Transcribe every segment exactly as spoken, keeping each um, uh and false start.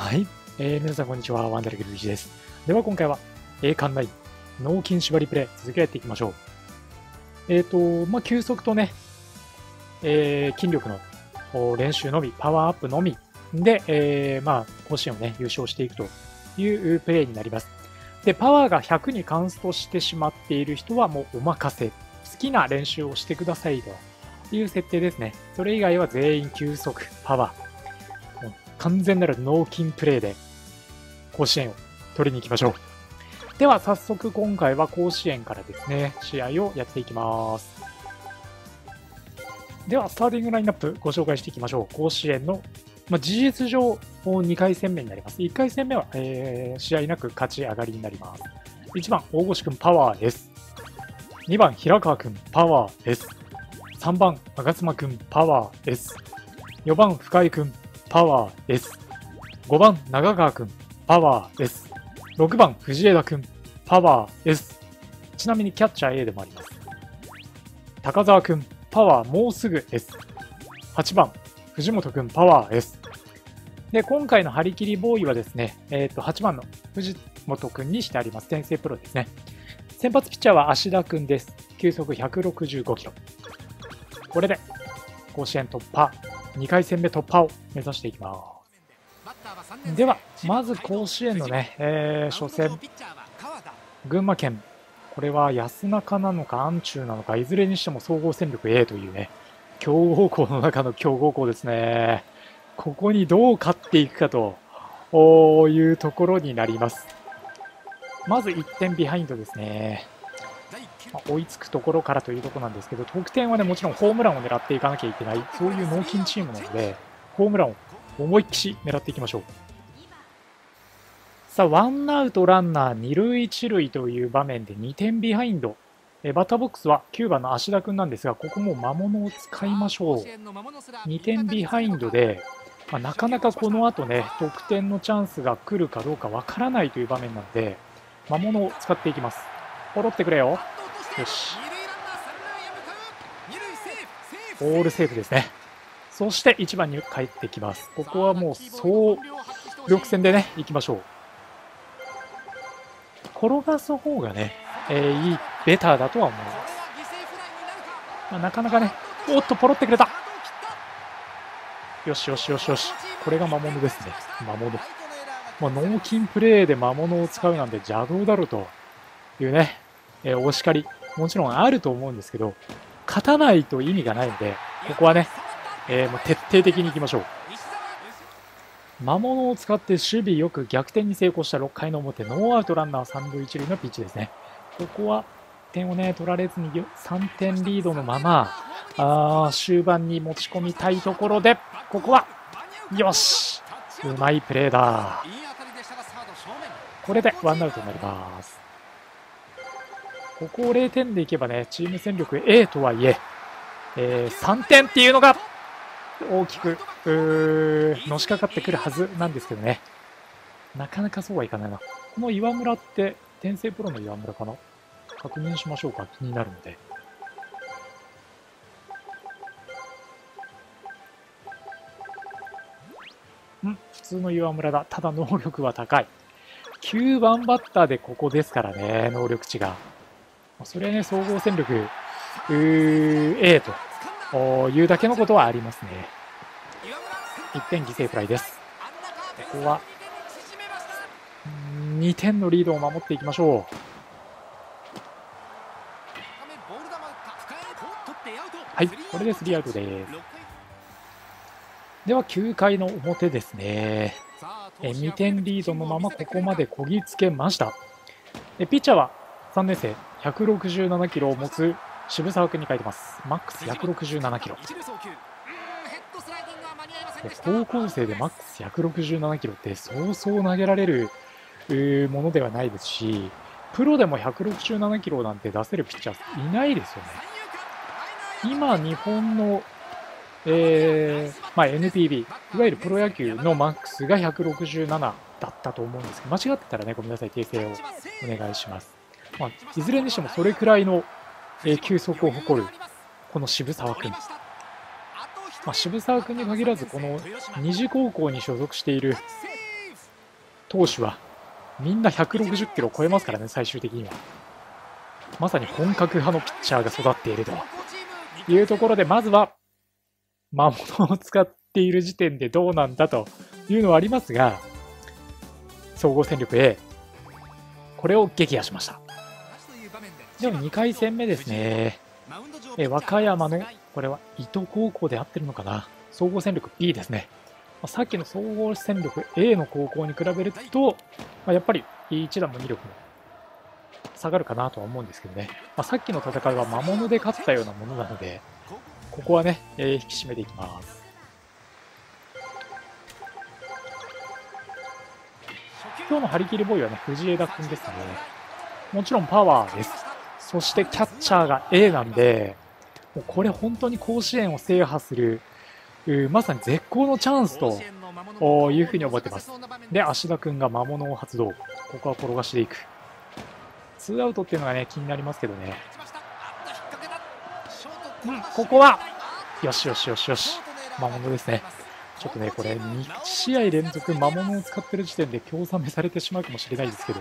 はい、えー、皆さんこんにちは、ワンダルギルイチです。では今回は栄冠ナイン脳筋縛りプレイ続けていきましょう。えっ、ー、と、まあ、休息とね、えー、筋力の練習のみ、パワーアップのみで、えー、まあ、甲子園をね、優勝していくというプレイになります。で、パワーがひゃくにカンストしてしまっている人はもうお任せ。好きな練習をしてくださいという設定ですね。それ以外は全員休息、パワー。完全なる脳筋プレイで甲子園を取りに行きましょう。では早速今回は甲子園からですね、試合をやっていきます。ではスターティングラインナップご紹介していきましょう。甲子園の、まあ、事実上にかい戦目になります。いっかい戦目は、えー、試合なく勝ち上がりになります。いちばん大越くんパワーです。にばん平川くんパワーです。さんばん吾妻くんパワーです。よんばん深井くんパワーです。ごばん長川くんパワーです。ろくばん藤枝くんパワーです。ちなみにキャッチャー A でもあります。高澤くんパワーもうすぐです。はちばん藤本くんパワーです。で、今回の張り切りボーイはですね、えー、とはちばんの藤本くんにしてあります。先生プロですね。先発ピッチャーは芦田くんです。球速ひゃくろくじゅうごキロ。これで甲子園突破。にかい戦目突破を目指していきます。では、まず甲子園のね、えー、初戦、群馬県、これは安中なのか、安中なのか、いずれにしても総合戦力 A というね、強豪校の中の強豪校ですね、ここにどう勝っていくかというところになります。まずいってんビハインドですね。追いつくところからというところなんですけど、得点はねもちろんホームランを狙っていかなきゃいけない、そういう脳筋チームなので、ホームランを思いっきし狙っていきましょう。さあ、ワンアウトランナー二塁一塁という場面でにてんビハインド、えバッターボックスはきゅうばんの芦田君なんですが、ここも魔物を使いましょう。にてんビハインドで、まあ、なかなかこのあとね得点のチャンスが来るかどうかわからないという場面なので、魔物を使っていきます。ポロってくれよ。よし、オールセーフですね。そしていちばんに帰ってきます。ここはもう総力戦でねいきましょう。転がす方がね、えー、いいベターだとは思います、まあ、なかなかね、おっとポロってくれた。よしよしよしよし、これが魔物ですね。魔物、まあ、脳筋プレーで魔物を使うなんて邪道だろうというね、えー、お叱りもちろんあると思うんですけど、勝たないと意味がないので、ここはね、えー、もう徹底的にいきましょう。魔物を使って守備よく逆転に成功したろっかいの表、ノーアウトランナー三塁一塁のピッチですね。ここは点をね取られずにさんてんリードのまま、あ終盤に持ち込みたいところで、ここはよし、うまいプレーだ。これでワンアウトになります。ここをれいてんでいけばね、チーム戦力 A とはいえ、えー、さんてんっていうのが大きくのしかかってくるはずなんですけどね、なかなかそうはいかないな。この岩村って天聖プロの岩村かな、確認しましょうか、気になるので。ん、普通の岩村だ。ただ能力は高い。きゅうばんバッターでここですからね、能力値が。それはね、総合戦力 A というだけのことはありますね。いってん犠牲フライです。ここはにてんのリードを守っていきましょう。はい、これでスリーアウトです。ではきゅうかいの表ですね。にてんリードのままここまでこぎつけました。ピッチャーはさんねん生、ひゃくろくじゅうななキロを持つ渋沢君に書いてます。マックスひゃくろくじゅうななキロ。高校生でマックスひゃくろくじゅうななキロってそうそう投げられるものではないですし、プロでもひゃくろくじゅうななキロなんて出せるピッチャーいないですよね。今、日本の、えーまあ、エヌピービー、いわゆるプロ野球のマックスがひゃくろくじゅうななだったと思うんですけど、間違ってたらね、ごめんなさい、訂正をお願いします。まあ、いずれにしてもそれくらいの、えー、球速を誇るこの渋沢君、まあ、渋沢君に限らずこの二次高校に所属している、投手はみんなひゃくろくじゅっキロを超えますからね、最終的には。まさに本格派のピッチャーが育っているというところで、まずは魔物を使っている時点でどうなんだというのはありますが、総合戦力 A、 これを撃破しました。でもにかい戦目ですね、え和歌山のこれは伊東高校で合ってるのかな、総合戦力 B ですね。さっきの総合戦力 A の高校に比べると、やっぱりいち段もに力も下がるかなとは思うんですけどね、まあ、さっきの戦いは魔物で勝ったようなものなので、ここはね、えー、引き締めていきます。今日の張り切りボーイはね、藤枝君ですね。もちろんパワーです。そしてキャッチャーが A なんで、もうこれ本当に甲子園を制覇するまさに絶好のチャンスというふうに思ってます。で、芦田君が魔物を発動、ここは転がしていく。ツーアウトっていうのがね、気になりますけどね、うん、ここはよしよしよしよし、魔物ですね。ちょっとね、これに試合連続魔物を使ってる時点で興ざめされてしまうかもしれないですけど、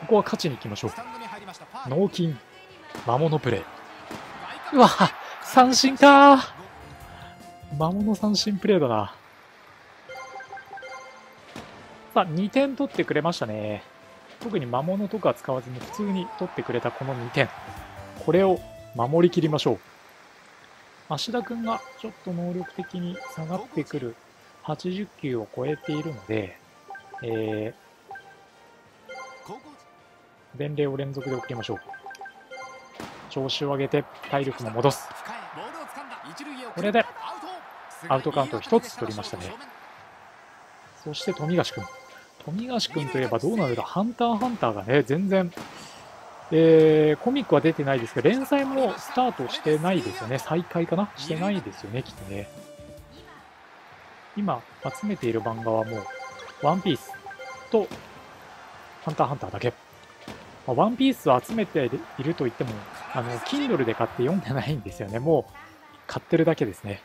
ここは勝ちにいきましょう。脳筋魔物プレー、うわ三振かー、魔物三振プレーだな。さあ、にてん取ってくれましたね。特に魔物とか使わずに普通に取ってくれたこのにてん、これを守りきりましょう。芦田君がちょっと能力的に下がってくる、はちじゅっきゅうを超えているので、えー、伝令を連続で送りましょう。調子を上げて体力も戻す。これでアウトカウントをひとつ取りましたね。そして富樫君、富樫君といえばどうなるか、ハンター×ハンターがね、全然、えー、コミックは出てないですけど、連載もスタートしてないですよね、再開かな、してないですよね、きっとね。今、集めている漫画はもう、ワンピースとハンター×ハンターだけ。まあ、ワンピースを集めているといっても、あの、Kindle で買って読んでないんですよね、もう買ってるだけですね。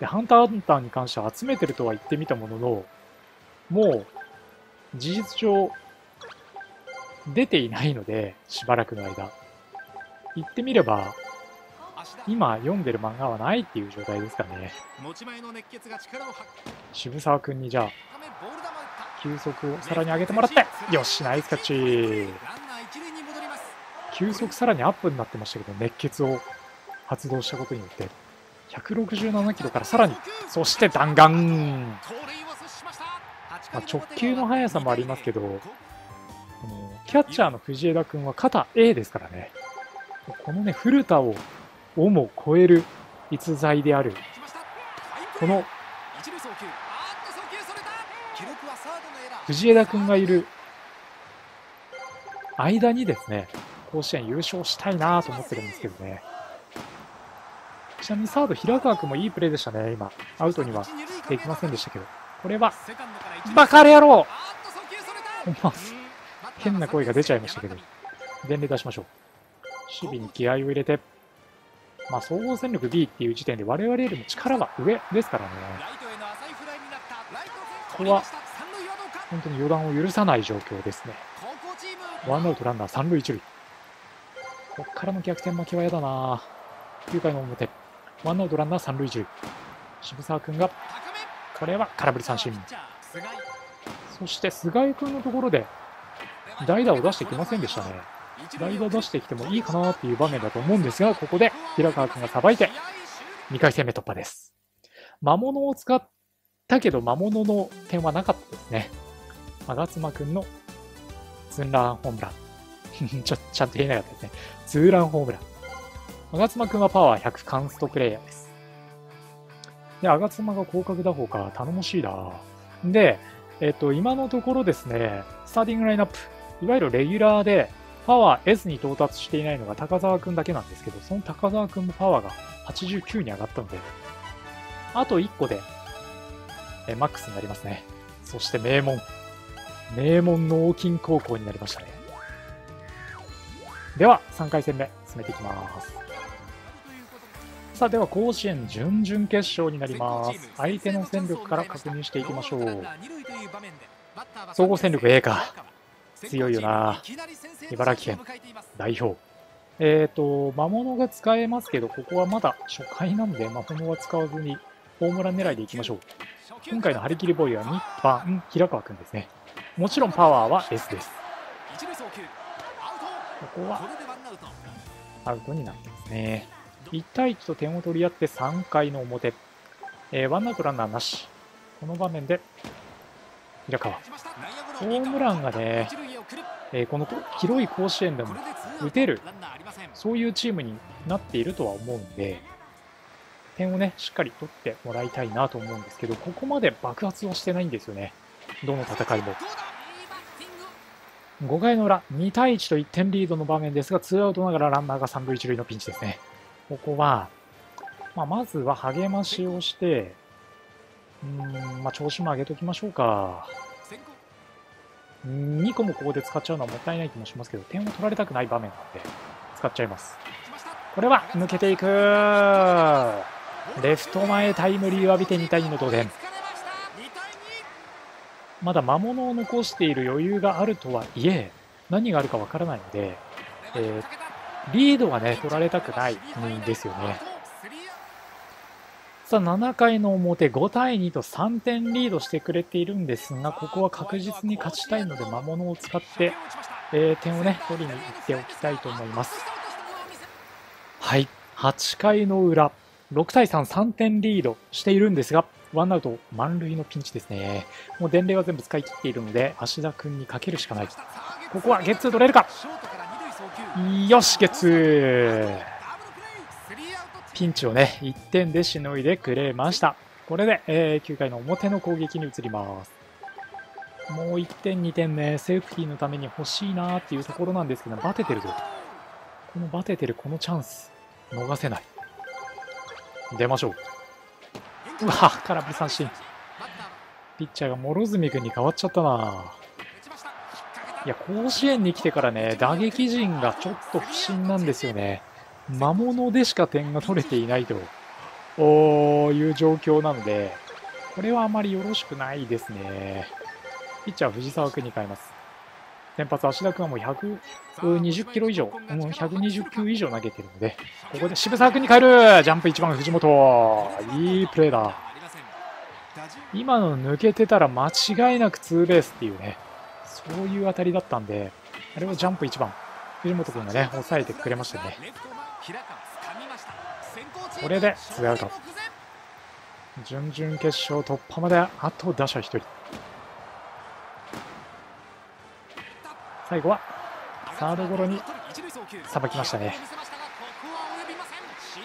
で、ハンター×ハンターに関しては集めてるとは言ってみたものの、もう、事実上出ていないので、しばらくの間言ってみれば今読んでる漫画はないっていう状態ですかね。渋沢君にじゃあ球速をさらに上げてもらって、よし、ナイスキャッチ。球速さらにアップになってましたけど、熱血を発動したことによってひゃくろくじゅうななキロからさらに、そして弾丸、まあ、直球の速さもありますけど、キャッチャーの藤枝君は肩 A ですからね、このね、古田ををも超える逸材である、この藤枝君がいる間にですね、甲子園優勝したいなと思ってるんですけどね。ちなみにサード、平川君もいいプレーでしたね、今、アウトにはできませんでしたけど。これはバカ野郎、変な声が出ちゃいましたけど、伝令出しましょう。守備に気合を入れて、まあ、総合戦力 B っていう時点で我々よりも力は上ですからね、これは本当に予断を許さない状況ですね。ワンアウトランナー三塁一塁、ここからの逆転負けは嫌だな。きゅうかいの表、ワンアウトランナー三塁一塁、渋沢君がこれは空振り三振。そして菅井君のところで代打を出してきませんでしたね。代打を出してきてもいいかなっていう場面だと思うんですが、ここで平川君がさばいてにかい戦目突破です。魔物を使ったけど魔物の点はなかったですね。吾妻君のツーランホームランちょちゃんと言えなかったですね、ツーランホームラン。吾妻君はパワーひゃく、カンストプレイヤーです。で、吾妻が広角打法か、頼もしいな。で、えっと、今のところですね、スターティングラインナップ、いわゆるレギュラーで、パワー S に到達していないのが高澤君だけなんですけど、その高澤君もパワーがはちじゅうきゅうに上がったので、あといっこで、えマックスになりますね。そして名門、名門の農金高校になりましたね。では、さんかい戦目、進めていきます。さあ、では甲子園準々決勝になります。相手の戦力から確認していきましょう。総合戦力 A か。強いよな。茨城県代表。えっと、魔物が使えますけど、ここはまだ初回なんで、魔物は使わずにホームラン狙いでいきましょう。今回の張り切りボーイはにばん、平川君ですね。もちろんパワーは S です。ここはアウトになってますね。いちたいいちと点を取り合ってさんかいの表、えー、ワンアウトランナーなし。この場面で平川ホームランがね、えー、この広い甲子園でも打てる、そういうチームになっているとは思うんで、点をねしっかり取ってもらいたいなと思うんですけど、ここまで爆発をしてないんですよね、どの戦いも。ごかいの裏、にたいいちといってんリードの場面ですが、ツーアウトながらランナーが三塁一塁のピンチですね。ここは、まあ、まずは励ましをして、うーん、まあ、調子も上げときましょうか。にこもここで使っちゃうのはもったいない気もしますけど、点を取られたくない場面なんで、使っちゃいます。これは抜けていく。レフト前タイムリーを浴びてにたいにの同点。まだ魔物を残している余裕があるとはいえ、何があるかわからないので、えー、リードはね取られたくないんですよね。さあななかいの表、ごたいにとさんてんリードしてくれているんですが、ここは確実に勝ちたいので魔物を使って、えー、点をね取りに行っておきたいと思います。はい、はちかいの裏、ろくたいさん、さんてんリードしているんですが、ワンアウト満塁のピンチですね。もう伝令は全部使い切っているので、芦田君にかけるしかない。ここはゲッツー取れるか。よし、ゲッツー。ピンチをね、いってんでしのいでくれました。これで、えー、きゅうかいの表の攻撃に移ります。もういってん、にてんね、セーフティーのために欲しいなーっていうところなんですけど、バテてるぞ。このバテてるこのチャンス、逃せない。出ましょう。うわ、空振り三振。ピッチャーが両角君に変わっちゃったな。いや、甲子園に来てからね、打撃陣がちょっと不振なんですよね。魔物でしか点が取れていないという状況なので、これはあまりよろしくないですね。ピッチャー藤沢君に変えます。先発芦田君はもうひゃくにじゅっキロ以上、もうひゃくにじゅっきゅう以上投げてるので、ここで渋沢君に変える。ジャンプいちばん藤本、いいプレーだ。今の抜けてたら間違いなくツーベースっていうね、そういう当たりだったんで、あれをジャンプいちばん藤本君がね抑えてくれましたね。これでツーアウト、準々決勝突破まであと打者ひとり。最後はサードゴロにさばきましたね。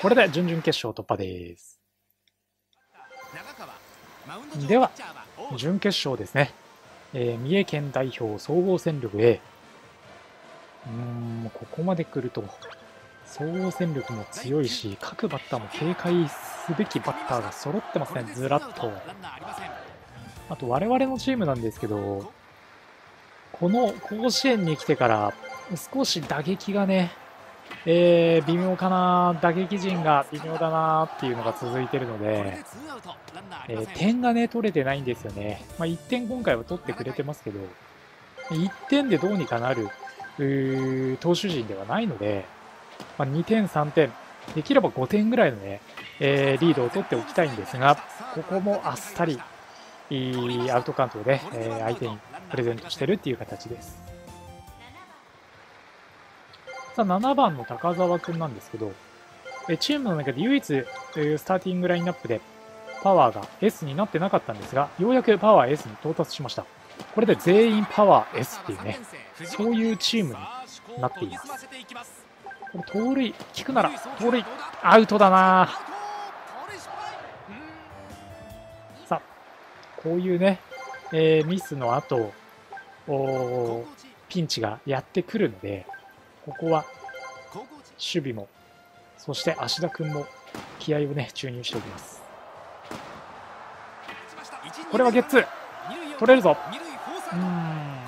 これで準々決勝突破です。では、準決勝ですね。えー、三重県代表、総合戦力 A。うーん、ここまで来ると、総合戦力も強いし、各バッターも警戒すべきバッターが揃ってますね、ずらっと。あと、我々のチームなんですけど、この甲子園に来てから少し打撃がね、えー、微妙かな、打撃陣が微妙だなっていうのが続いているので、えー、点がね取れてないんですよね。まあ、いってん今回は取ってくれてますけど、いってんでどうにかなる投手陣ではないので、まあ、にてん、さんてん、できればごてんぐらいのね、えー、リードを取っておきたいんですが、ここもあっさりいいアウトカウントで、えー、相手にプレゼントしてるっていう形です。さあななばんの高澤君なんですけど、チームの中で唯一スターティングラインナップでパワーが S になってなかったんですが、ようやくパワー S に到達しました。これで全員パワー S っていうね、そういうチームになっています。この盗塁効くなら盗塁アウトだな。さあこういうね、えー、ミスの後、ピンチがやってくるので、ここは守備もそして芦田君も気合をね注入しておきます。これはゲッツー取れるぞ。うーん、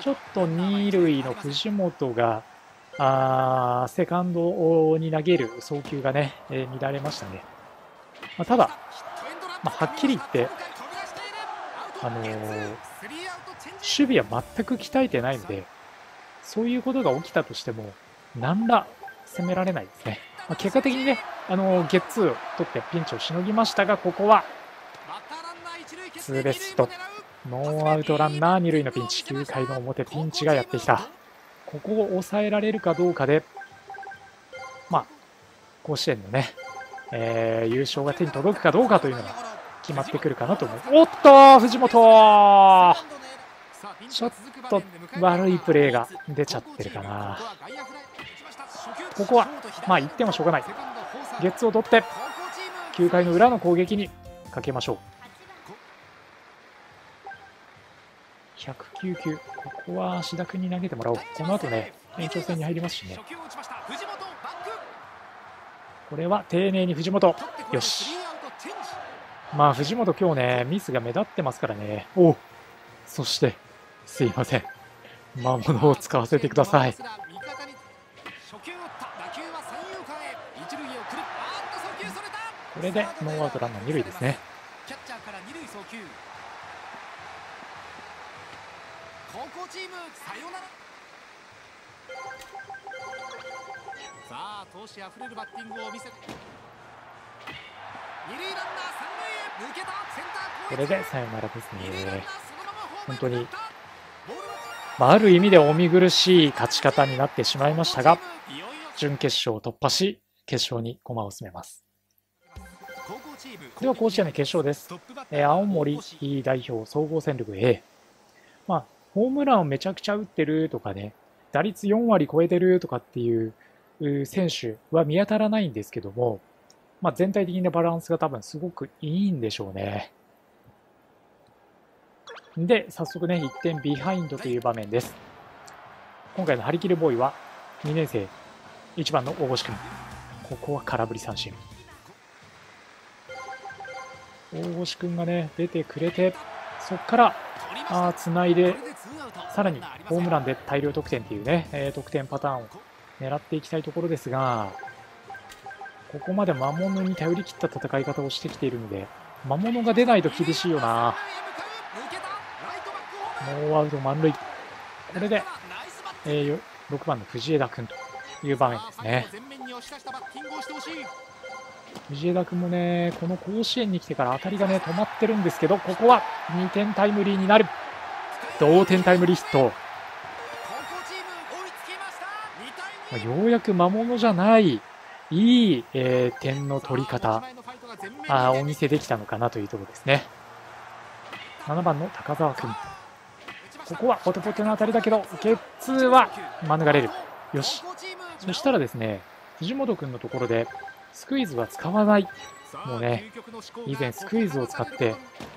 ちょっと二塁の藤本があセカンドに投げる送球がね、えー、乱れましたね。まあ、ただ、まあ、はっきり言ってあのー、守備は全く鍛えてないんで、そういうことが起きたとしても何ら攻められないですね。まあ、結果的にね、あのー、ゲッツーを取ってピンチをしのぎましたが、ここはツーベースヒット、ノーアウトランナー二塁のピンチ、きゅうかいの表ピンチがやってきた。ここを抑えられるかどうかで、まあ、甲子園のね、えー、優勝が手に届くかどうかというのが決まってくるかなと思う。おっと、藤本、ちょっと悪いプレーが出ちゃってるかな。ここはまあいってんはしょうがない。ゲッツーを取ってきゅうかいの裏の攻撃にかけましょう。ひゃくきゅう球、ここは志田君に投げてもらおう。この後ね、延長戦に入りますしね。これは丁寧に藤本、よし。まあ藤本、今日ね、ミスが目立ってますからね。お、そしてすいません、魔物を使わせてください。これでノーアウトランナー二塁ですね。これでサヨナラですね。本当に、まあ、ある意味でお見苦しい勝ち方になってしまいましたが、準決勝を突破し決勝に駒を進めます。では甲子園の決勝です。えー、青森代表総合戦力 A、まあ、ホームランをめちゃくちゃ打ってるとかね、打率よんわり超えてるとかっていう選手は見当たらないんですけども、まあ、全体的なバランスが多分すごくいいんでしょうね。で、早速ね、いってんビハインドという場面です。今回の張り切るボーイはにねん生いちばんの大越君。ここは空振り三振。大越君がね、出てくれて、そこからあつないで、さらにホームランで大量得点っていうね、えー、得点パターンを狙っていきたいところですが、ここまで魔物に頼り切った戦い方をしてきているので、魔物が出ないと厳しいよな。ノーアウト満塁。これで、えー、ろくばんの藤枝君という場面ですね。藤枝君もね、この甲子園に来てから当たりがね、止まってるんですけど、ここはにてんタイムリーになる。同点タイムリーヒット。ようやく魔物じゃないいい、えー、点の取り方あお見せできたのかなというところですね。ななばんの高澤君。ここはポテポテの当たりだけど、ゲッツーは免れる。よし。そしたらですね、藤本君のところでスクイズは使わない。もうね、以前スクイズを使って、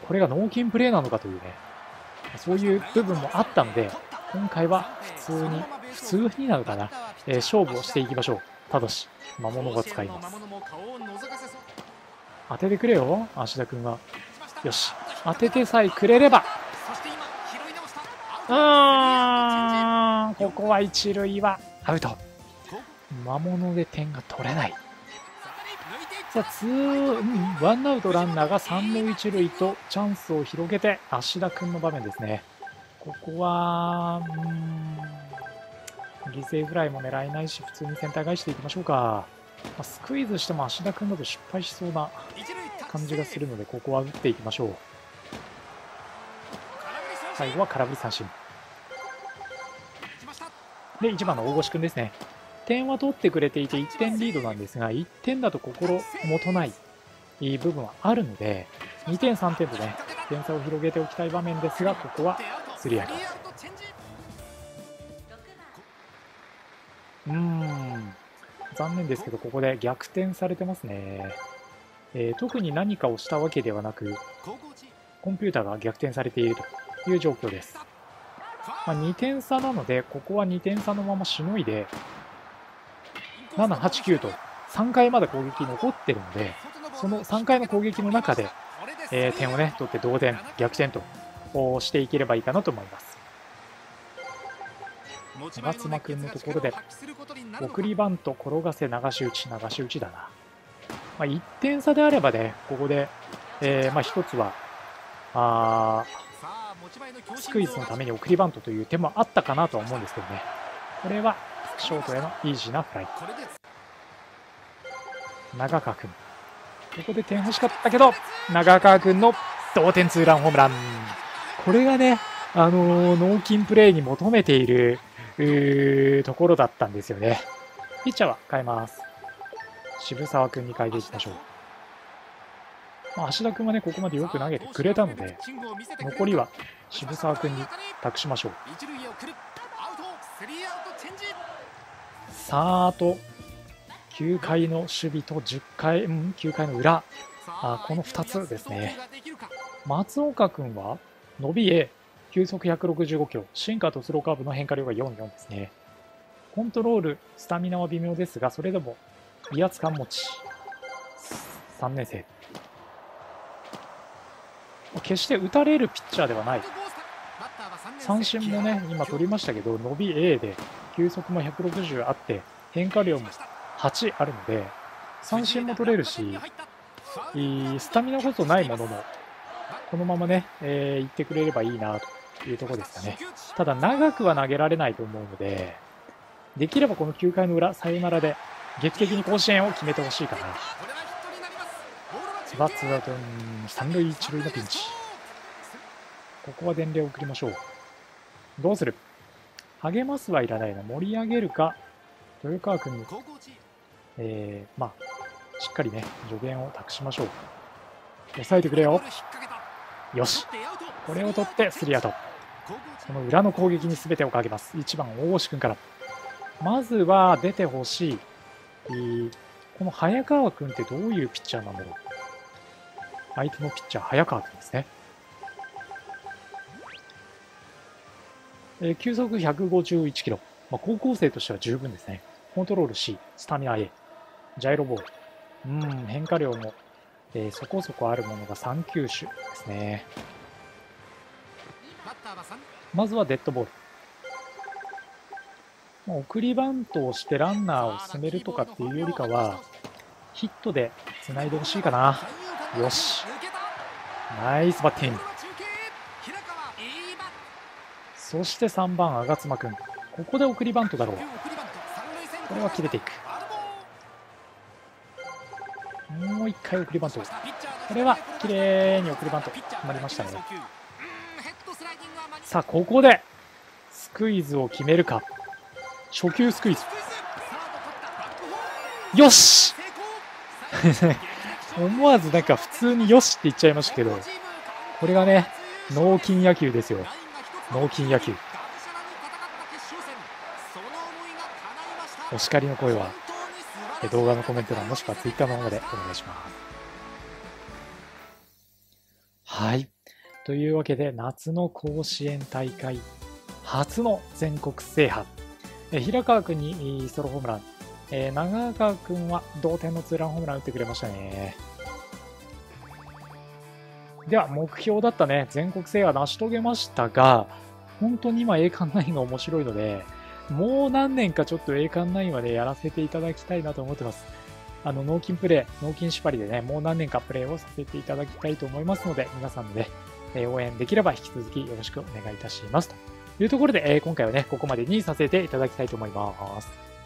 これが脳筋プレーなのかというね、そういう部分もあったので、今回は普通に、普通になるかな、えー、勝負をしていきましょう。ただし、魔物が使います。当ててくれよ、芦田君は。よし。当ててさえくれれば。うーん、ここは一塁はアウト。魔物で点が取れない。さあ、ツー、うん、ワンアウトランナーが三塁一塁とチャンスを広げて、芦田君の場面ですね。ここは、うーん、犠牲フライも狙えないし、普通にセンター返していきましょうか。まあ、スクイズしても芦田君だと失敗しそうな感じがするので、ここは打っていきましょう。最後は空振り三振でいちばんの大越君ですね。点は取ってくれていていってんリードなんですが、いってんだと心もとない部分はあるので、にてん、さんてんとね、点差を広げておきたい場面ですが、ここはスリーアウト。うーん、残念ですけど、ここで逆転されてますね。えー、特に何かをしたわけではなく、コンピューターが逆転されているという状況です。まあ、にてん差なので、ここはにてん差のまましのいでなな、はち、きゅうとさんかいまだ攻撃残ってるので、そのさんかいの攻撃の中で、えー、点をね取って同点逆転としていければいいかなと思います。長妻君のところで送りバント転がせ流し打ち流し打ちだな、まあ、いってん差であればね、ここで、えーまあ、ひとつはあースクイズのために送りバントという手もあったかなとは思うんですけどね。これはショートへのイージーなフライ。長川君、ここで点欲しかったけど、長川君の同点ツーランホームラン。これがね、あのー、脳筋プレーに求めているところだったんですよね。ピッチャーは変えます。渋沢君に変えていきましょう。まあ、芦田君はね、ここまでよく投げてくれたので、残りは渋沢君に託しましょう。さあ、あときゅうかいの守備とじゅっかい、うん、きゅうかいの裏、あこのふたつですね。松岡君は伸びへ球速ひゃくろくじゅうごキロ、シンカーとスローカーブの変化量がよんじゅうよんですね。コントロール、スタミナは微妙ですが、それでも威圧感持ち、さんねん生。決して打たれるピッチャーではない。三振もね、今取りましたけど、伸び A で球速もひゃくろくじゅうあって変化量もはちあるので、三振も取れるし、スタミナこそないものの、このままね、えー、いってくれればいいなというところですかね。ただ長くは投げられないと思うので、できればこのきゅうかいの裏サヨナラで劇的に甲子園を決めてほしいかな。バッツアウト三塁一塁のピンチ。ここは伝令を送りましょう。どうする？励ますはいらないな。盛り上げるか、豊川君に、えー、まあ、しっかりね、助言を託しましょう。抑えてくれよ。よし。これを取ってスリーアウト。その裏の攻撃に全てをかけます。いちばん、大越君から。まずは出てほしい。この早川君ってどういうピッチャーなんだろう。相手のピッチャー、早川君ですね。えー、球速ひゃくごじゅういちキロ、まあ、高校生としては十分ですね。コントロール C、スタミナ A、ジャイロボール、うん変化量も、えー、そこそこあるものがさん球種ですね。まずはデッドボール。まあ、送りバントをしてランナーを進めるとかっていうよりかは、ヒットでつないでほしいかな。よし、ナイスバッティング。そしてさんばん、吾妻君。ここで送りバントだろう。これは切れていく。もういっかい送りバント。これはきれいに送りバント決まりましたね。さあ、ここでスクイズを決めるか。初球スクイズ。よし思わずなんか普通によしって言っちゃいましたけど、これがね、脳筋野球ですよ。脳筋野球。お叱りの声は動画のコメント欄もしくはツイッターの方でお願いします。はい。というわけで夏の甲子園大会初の全国制覇。平川君にソロホームラン、えー、長川君は同点のツーランホームラン打ってくれましたね。では目標だったね、全国制覇成し遂げましたが、本当に今栄冠ナインが面白いので、もう何年かちょっと栄冠ナインはね、やらせていただきたいなと思ってます。あの、脳筋プレイ、脳筋縛りでね、もう何年かプレイをさせていただきたいと思いますので、皆さんで、ね、応援できれば引き続きよろしくお願いいたします。というところで、今回はね、ここまでにさせていただきたいと思います。